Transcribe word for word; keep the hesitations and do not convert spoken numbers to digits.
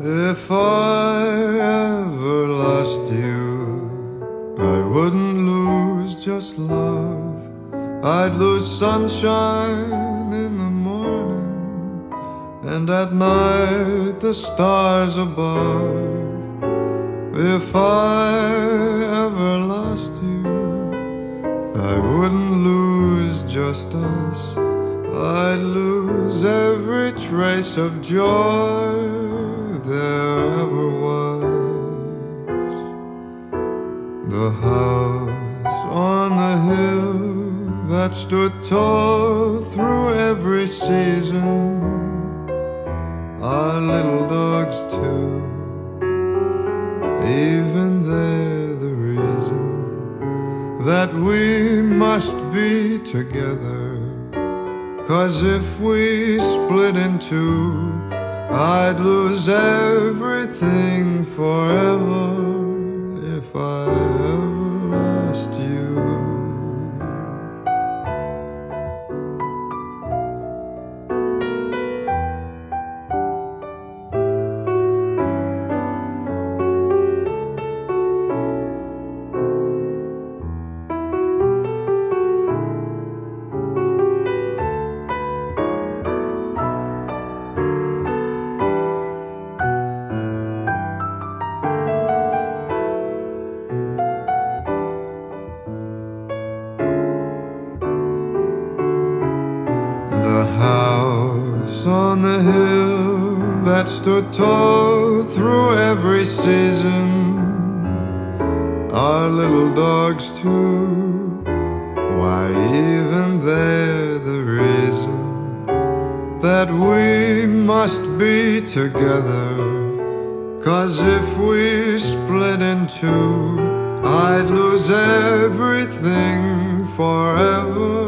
If I ever lost you, I wouldn't lose just love. I'd lose sunshine in the morning, and at night the stars above. If I ever lost you, I wouldn't lose just us. I'd lose every trace of joy there ever was. The house on the hill that stood tall through every season, our little dogs too, even they're the reason that we must be together. 'Cause if we split in two, I'd lose everything forever if I ever lost you. On the hill that stood tall through every season, our little dogs too, why even they're the reason that we must be together. 'Cause if we split in two, I'd lose everything forever